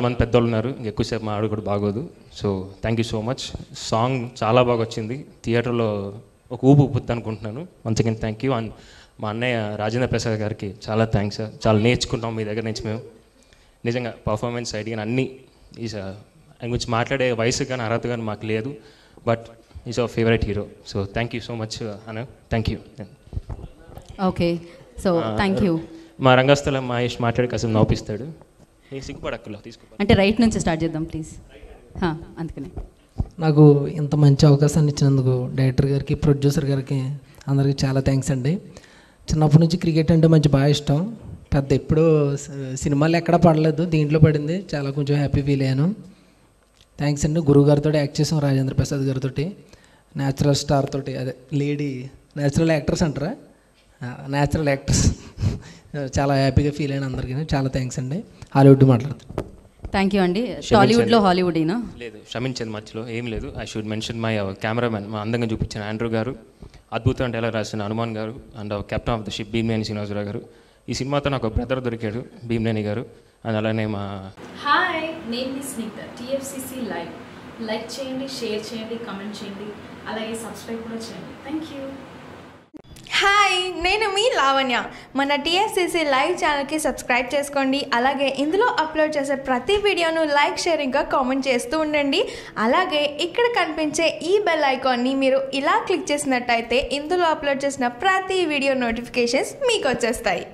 So thank you so much. Song chala baga chindi. Theatre lo kubu puttan kunthanu. Once again, thank you. And manne Rajinath Prasad Karkee. Chala thanks sir. Chala nech kuntam me daga nech meo. Nechanga performance side gan anni is a anguch matlade voice gan arata gan mak leyadu. But he's our favorite hero. So thank you so much, Anna. Thank you. Okay. So thank you. Ma Rangasthalam Mahesh matlade kasam naupistadu. అంటే right నుంచి start చేద్దాం please. అందుకనే నాకు ఇంత మంచి అవకాశాన్ని ఇచ్చినందుకు director గారికి, ప్రొడ్యూసర్ గారికి, అందరికీ చాలా థ్యాంక్స్ అండి. చిన్నప్పటి నుంచి క్రికెట్ అంటే మంచి బాగా ఇష్టం. పెద్ద ఎప్పుడూ సినిమాలు ఎక్కడ పడలేదు, దీంట్లో పడింది. చాలా కొంచెం హ్యాపీ ఫీల్ అయ్యాను. థ్యాంక్స్ అండి. గురుగారితో యాక్ట్ చేసాం, రాజేంద్ర ప్రసాద్ గారితో, న్యాచురల్ స్టార్ తోటి, అదే లేడీ న్యాచురల్ యాక్టర్స్ అంటారా, న్యాచురల్ యాక్టర్స్. చాలా హ్యాపీగా ఫీల్ అయిన అందరికీ చాలా థ్యాంక్స్ అండి. హాలీవుడ్ మాట్లాడుతున్నాను. థ్యాంక్ యూ అండి. టాలీవుడ్లో హాలీవుడ్ అయినా లేదు, క్షమించండి మధ్యలో ఏం లేదు. I should mention my cameraman, మా అందంగా చూపించిన ఆండ్రూ గారు, అద్భుతం ఎలా రాసిన హనుమాన్ గారు, and captain of the ship Bheemaneni Srinivasa Rao గారు. ఈ సినిమాతో నాకు బ్రదర్ దొరికాడు, భీమనేని గారు. అండ్ అలానే మా హాయ్, నేమ్ మీ స్నిగ్ధ. టీఎఫ్సిసి లైవ్ లైక్ చేయండి, షేర్ చేయండి, కమెంట్ చేయండి, అలాగే సబ్స్క్రైబ్ కూడా చేయండి. Thank you. హాయ్, నేను మీ లావణ్య. మన టీఎఫ్సిసి లైవ్ ఛానల్కి సబ్స్క్రైబ్ చేసుకోండి. అలాగే ఇందులో అప్లోడ్ చేసే ప్రతి వీడియోను లైక్, షేరింగ్గా కామెంట్ చేస్తూ ఉండండి. అలాగే ఇక్కడ కనిపించే ఈ బెల్ ఐకాన్ని మీరు ఇలా క్లిక్ చేసినట్టయితే ఇందులో అప్లోడ్ చేసిన ప్రతి వీడియో నోటిఫికేషన్స్ మీకు వచ్చేస్తాయి.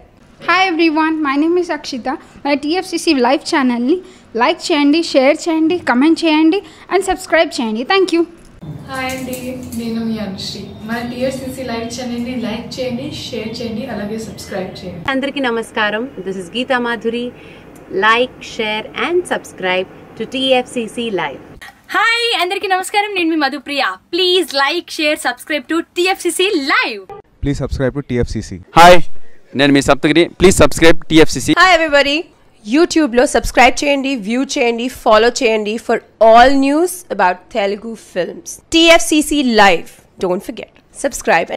Hi everyone, my name is Akshitha. మన టీఎఫ్సిసి లైవ్ ఛానల్ని లైక్ చేయండి, షేర్ చేయండి, కమెంట్ చేయండి అండ్ సబ్స్క్రైబ్ చేయండి. Thank you. హాయ్ అండి, నేను మీ అనుశ్రీ. మన టీఎఫ్సిసి లైవ్ ఛానల్ని లైక్ చేయండి, షేర్ చేయండి, అలాగే సబ్స్క్రైబ్ చేయండి. అందరికీ నమస్కారం. This is Geetha Madhuri. Like, share and subscribe to TFCC live. Hi అందరికీ నమస్కారం, నిర్మి Madhupriya. Please like, share, subscribe to TFCC live. Please subscribe to TFCC. Hi, Nirmi saptagiri. Please subscribe TFCC. Hi everybody, యూట్యూబ్లో subscribe చేయండి, view చేయండి, follow చేయండి for all news about Telugu films. TFCC live, don't forget, subscribe.